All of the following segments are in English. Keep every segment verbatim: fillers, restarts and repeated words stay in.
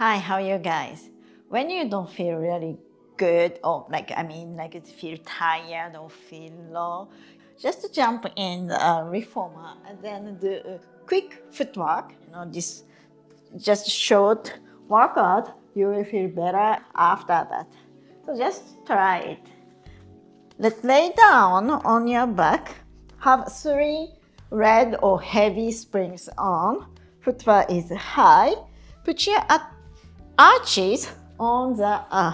Hi, how are you guys? When you don't feel really good or like, I mean, like feel tired or feel low, just jump in a reformer and then do a quick footwork. You know, this just short workout, you will feel better after that. So just try it. Let's lay down on your back. Have three red or heavy springs on. Footwear is high. Put your arches on the uh,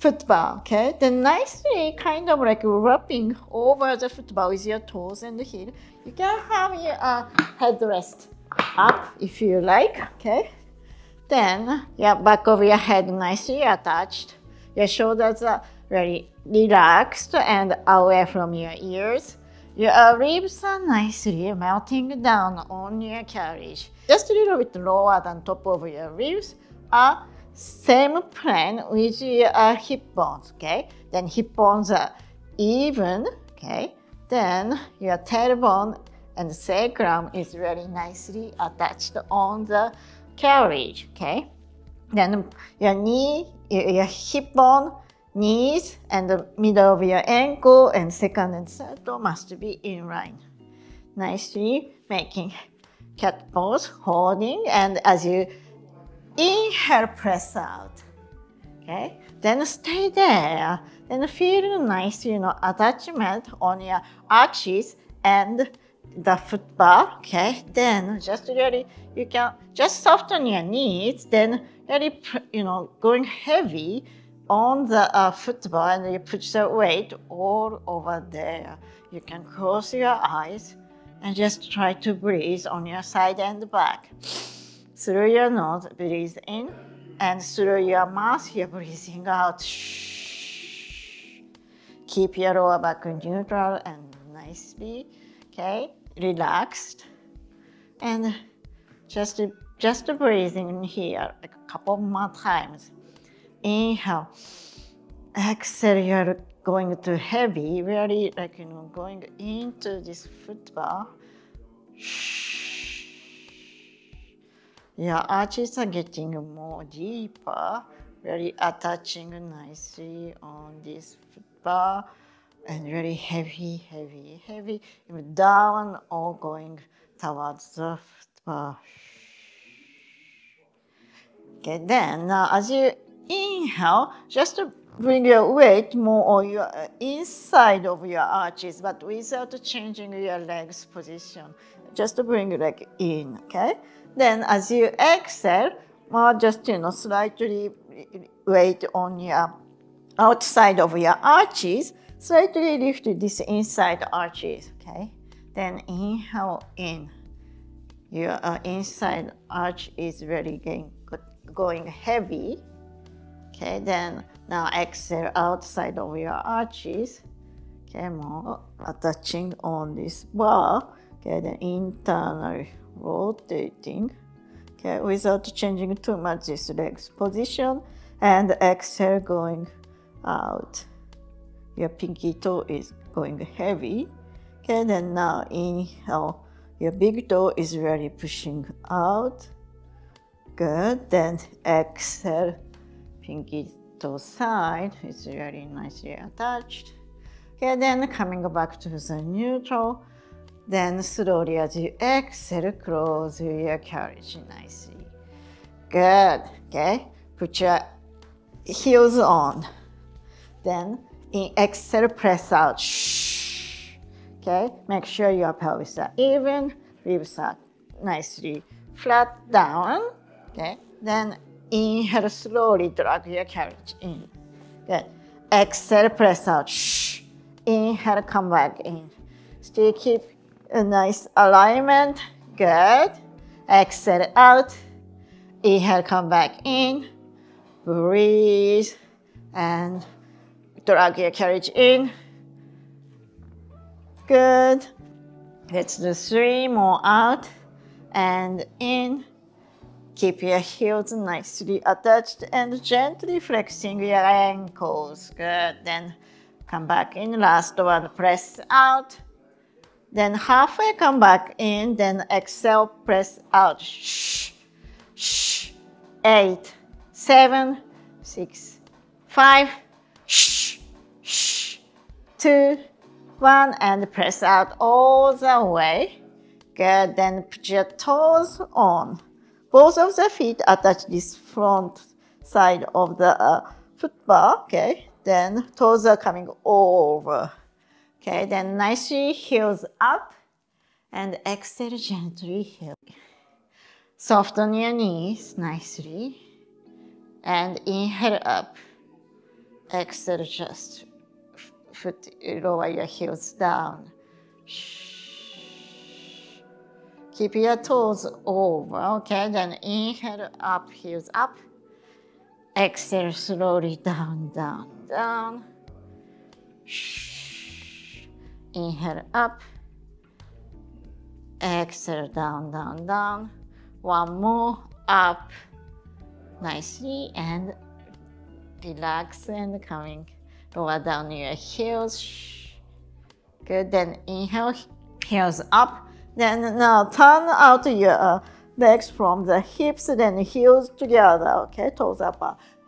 football, okay? Then nicely kind of like wrapping over the football with your toes and the heel. You can have your uh, headrest up if you like, okay? Then your back of your head nicely attached. Your shoulders are really relaxed and away from your ears. Your ribs are nicely melting down on your carriage. Just a little bit lower than top of your ribs. Uh, same plane with your uh, hip bones, okay? Then hip bones are even, okay? Then your tailbone and sacrum is really nicely attached on the carriage, okay? Then your knee, your hip bone, knees and the middle of your ankle and second and third toe must be in line. Nicely making cat pose, holding, and as you inhale, press out, okay? Then stay there and feel nice, you know, attachment on your arches and the footbar, okay? Then just really, you can just soften your knees, then really, you know, going heavy on the uh, football, and you put the weight all over there. You can close your eyes and just try to breathe on your side and back. Through your nose, breathe in, and through your mouth, you're breathing out. Shh. Keep your lower back neutral and nicely, okay, relaxed. And just, just breathing here like a couple more times. Inhale, exhale, you're going to heavy, really like, you know, going into this footbar. Your arches are getting more deeper, really attaching nicely on this footbar and really heavy, heavy, heavy, down or going towards the footbar. Okay, then now as you inhale, just bring your weight more on your uh, inside of your arches, but without changing your legs position. Just bring your leg in, okay? Then as you exhale, more just, you know, slightly weight on your outside of your arches, slightly lift this inside arches, okay? Then inhale in. Your uh, inside arch is really getting, going heavy. Okay, then now exhale outside of your arches. Okay, more attaching on this bar. Okay, then internally rotating. Okay, without changing too much this leg's position. And exhale going out. Your pinky toe is going heavy. Okay, then now inhale. Your big toe is really pushing out. Good, then exhale. Pinky toe side, it's really nicely attached. Okay, then coming back to the neutral. Then slowly as you exhale, close your carriage nicely. Good, okay? Put your heels on. Then in exhale, press out. Shh. Okay, make sure your pelvis are even, ribs are nicely flat down. Okay, then inhale, slowly drag your carriage in. Good. Exhale, press out. Shh. Inhale, come back in. Still keep a nice alignment. Good. Exhale out. Inhale, come back in. Breathe. And drag your carriage in. Good. Let's do three more out and in. Keep your heels nicely attached and gently flexing your ankles. Good. Then come back in. Last one. Press out. Then halfway come back in. Then exhale. Press out. Shh. Shh. eight, seven, six, five, shh, shh, two, one, and press out all the way. Good, then put your toes on. Both of the feet attach this front side of the uh, foot bar, okay? Then toes are coming over. Okay, then nicely heels up and exhale gently heel. Soften your knees nicely and inhale up. Exhale, just foot, lower your heels down. Keep your toes over, okay? Then inhale up, heels up. Exhale slowly down, down, down. Inhale up. Exhale down, down, down. One more, up. Nicely and relax and coming. Lower down your heels. Good, then inhale, heels up. Then now turn out your uh, legs from the hips, then heels together, okay? Toes up,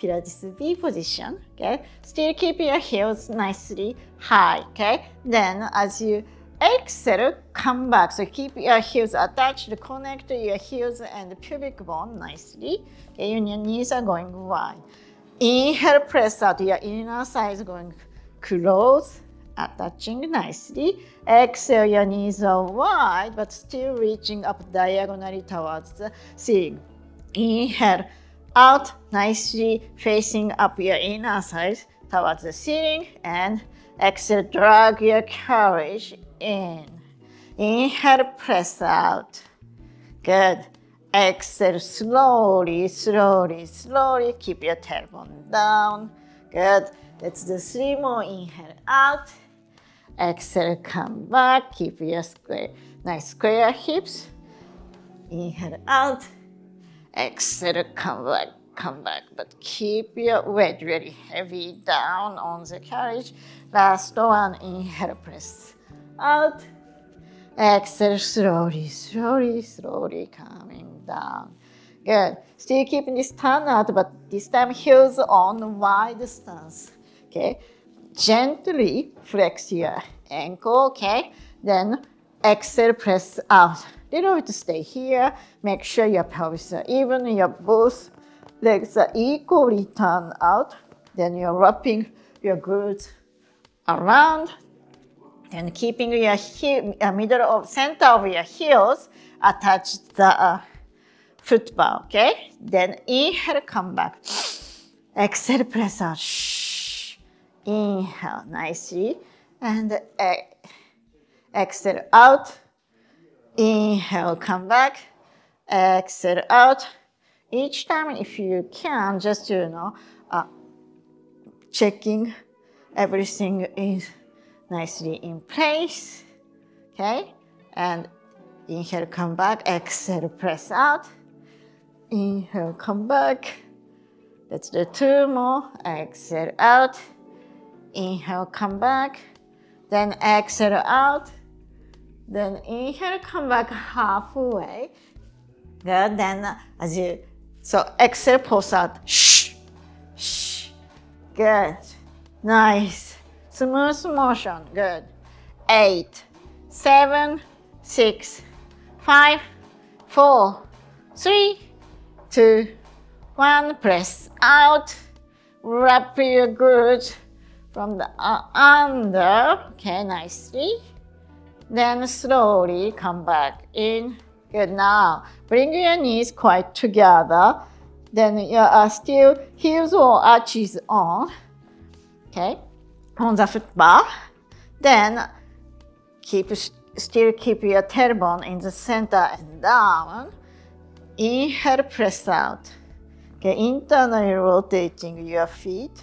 Pilates B position, okay? Still keep your heels nicely high, okay? Then as you exhale, come back. So keep your heels attached, connect your heels and pubic bone nicely. Okay, your knees are going wide. Inhale, press out. Your inner thigh is going close, attaching nicely. Exhale, your knees are wide, but still reaching up diagonally towards the ceiling. Inhale, out nicely, facing up your inner thigh towards the ceiling. And exhale, drag your carriage in. Inhale, press out. Good. Exhale, slowly, slowly, slowly. Keep your tailbone down. Good. Let's do three more. Inhale, out. Exhale, come back. Keep your square, nice square hips. Inhale, out. Exhale, come back, come back. But keep your weight really heavy down on the carriage. Last one. Inhale, press out. Exhale, slowly, slowly, slowly coming down. Good. Still keeping this turn out, but this time heels on wide stance. Okay. Gently flex your ankle. Okay. Then exhale, press out. Little bit to stay here. Make sure your pelvis are even, your both legs are equally turned out. Then you're wrapping your glutes around. And keeping your heel, uh, middle of center of your heels attached the uh, foot bar, okay? Then inhale, come back. Exhale, press out. Shh. Inhale, nicely. And uh, exhale out. Inhale, come back. Exhale out. Each time, if you can, just, you know, uh, checking everything is nicely in place, okay? And inhale, come back. Exhale, press out. Inhale, come back. Let's do two more. Exhale, out. Inhale, come back. Then exhale, out. Then inhale, come back halfway. Good, then as you, so exhale, pulse out. Shh, shh. Good, nice. Smooth motion, good. Eight, seven, six, five, four, three, two, one. Press out. Wrap your glutes from the uh, under, okay, nicely. Then slowly come back in. Good, now bring your knees quite together. Then you are still heels or arches on, okay? On the foot bar, then keep still keep your tailbone in the center and down. Inhale, press out. Okay, internally rotating your feet.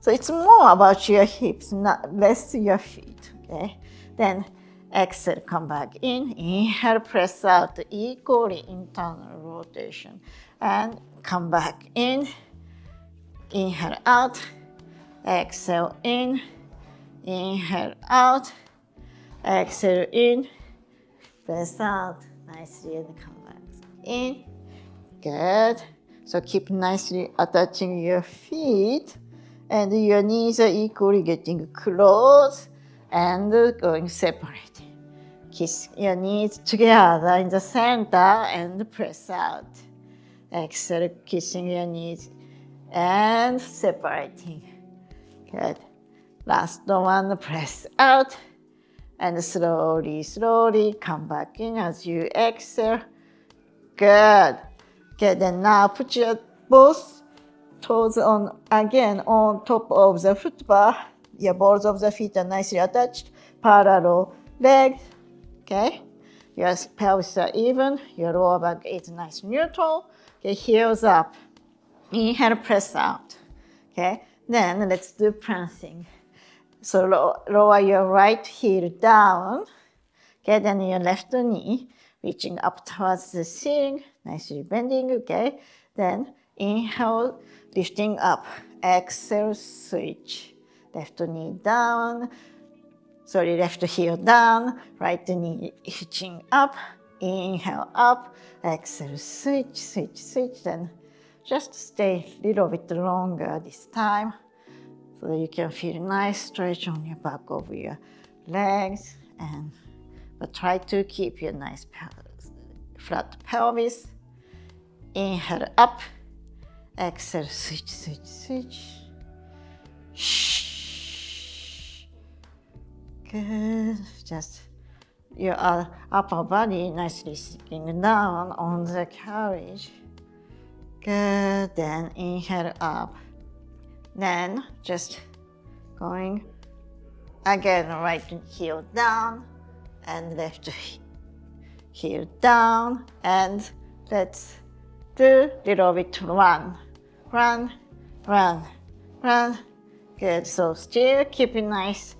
So it's more about your hips, not less your feet. Okay, then exhale, come back in. Inhale, press out. Equally internal rotation, and come back in. Inhale out. Exhale in, inhale out, exhale in, press out nicely and come back in. Good. So keep nicely attaching your feet, and your knees are equally getting close and going separate. Kiss your knees together in the center and press out. Exhale, kissing your knees and separating. Good. Last one, press out. And slowly, slowly come back in as you exhale. Good. Okay, then now put your both toes on again on top of the foot bar. Your balls of the feet are nicely attached, parallel legs. Okay, your pelvis are even, your lower back is nice neutral. Okay, heels up. Inhale, press out. Okay, then let's do prancing. So lower your right heel down. Okay, then your left knee reaching up towards the ceiling, nicely bending, okay? Then inhale, lifting up. Exhale, switch. Left knee down, sorry, left heel down, right knee hitching up. Inhale up, exhale, switch, switch, switch. Then just stay a little bit longer this time so that you can feel a nice stretch on your back of your legs, and but try to keep your nice flat pelvis. Inhale up, exhale, switch, switch, switch. Shh. Good. Just your upper body nicely sitting down on the carriage. Good. Then inhale up. Then just going again, right heel down and left heel down, and let's do a little bit run, run, run, run. Good, so still keeping nice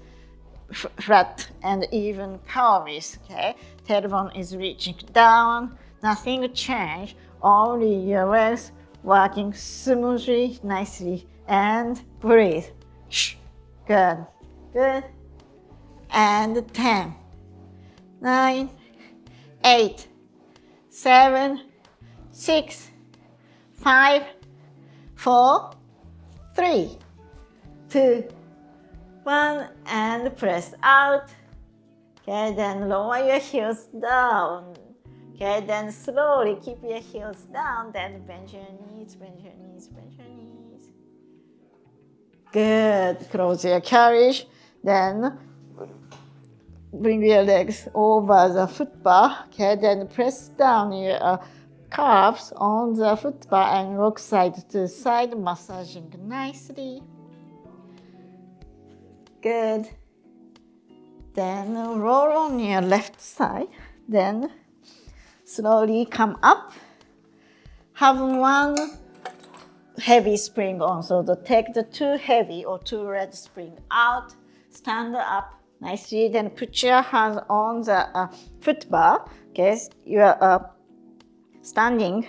flat and even pelvis, okay? Tailbone is reaching down, nothing changed, only your legs working smoothly, nicely, and breathe. Shh. Good, good, and ten. Nine, eight, seven, six, five, four, three, two, one, and press out. Okay, then lower your heels down. Okay, then slowly keep your heels down, then bend your knees, bend your knees, bend your knees. Good, close your carriage, then bring your legs over the foot bar, okay? Then press down your uh, calves on the foot bar and rock side to side, massaging nicely. Good. Then roll on your left side. Then slowly come up. Have one heavy spring on, so the, take the two heavy or two red spring out. Stand up. Nicely, then put your hands on the uh, foot bar. Okay, you are uh, standing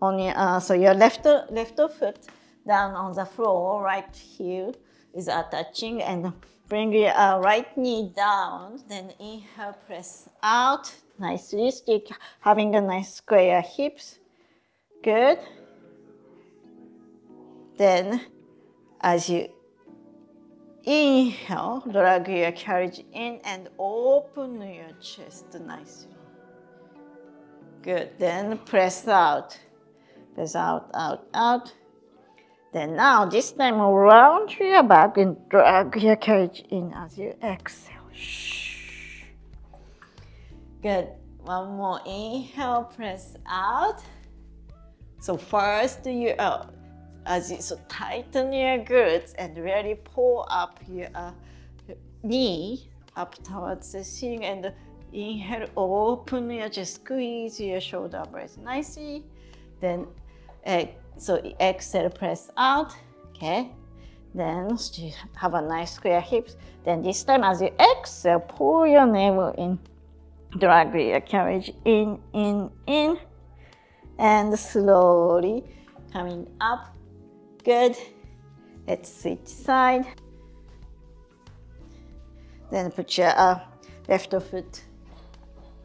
on your uh, so your left left foot down on the floor. Right heel is attaching, and bring your uh, right knee down. Then inhale, press out. Nicely, still having a nice square hips. Good. Then, as you inhale, drag your carriage in and open your chest nicely. Good, then press out. Press out, out, out. Then now, this time, round your back and drag your carriage in as you exhale. Shh. Good, one more. Inhale, press out. So first, you out. As you, so tighten your glutes and really pull up your uh, knee up towards the ceiling, and inhale, open your chest, squeeze your shoulder blades nicely. Then, uh, so exhale, press out, okay? Then have a nice square hips. Then this time as you exhale, pull your navel in, drag your carriage in, in, in, and slowly coming up. Good. Let's switch side. Then put your uh, left foot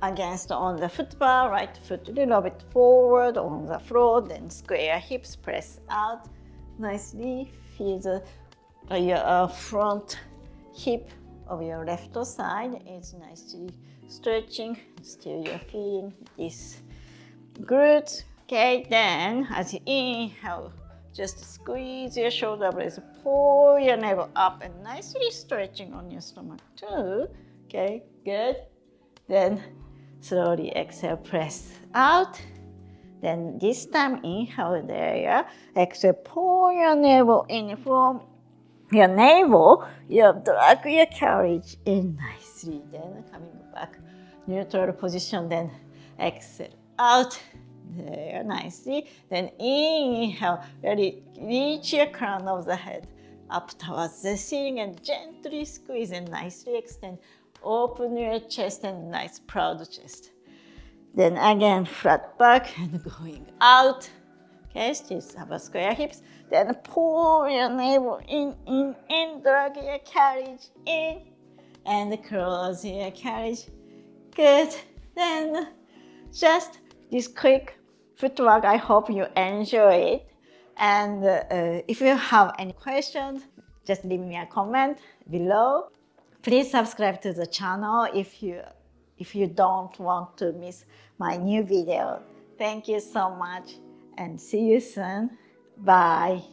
against on the footbar, right foot a little bit forward on the floor, then square hips, press out nicely. Feel the uh, your uh, front hip of your left side is nicely stretching. Still you're feeling this glutes. Okay, then as you inhale, just squeeze your shoulder blades, pull your navel up and nicely stretching on your stomach too. Okay, good. Then slowly exhale, press out. Then this time inhale there, yeah? Exhale, pull your navel in from your navel, you drag your carriage in nicely. Then coming back, neutral position, then exhale out. There, nicely. Then inhale, really reach your crown of the head up towards the ceiling and gently squeeze and nicely extend. Open your chest and nice proud chest. Then again, flat back and going out. Okay, still have a square hips. Then pull your navel in, in, in, drag your carriage in, and close your carriage. Good. Then just this quick footwork, I hope you enjoy it. And uh, if you have any questions, just leave me a comment below. Please subscribe to the channel if you, if you don't want to miss my new video. Thank you so much and see you soon. Bye.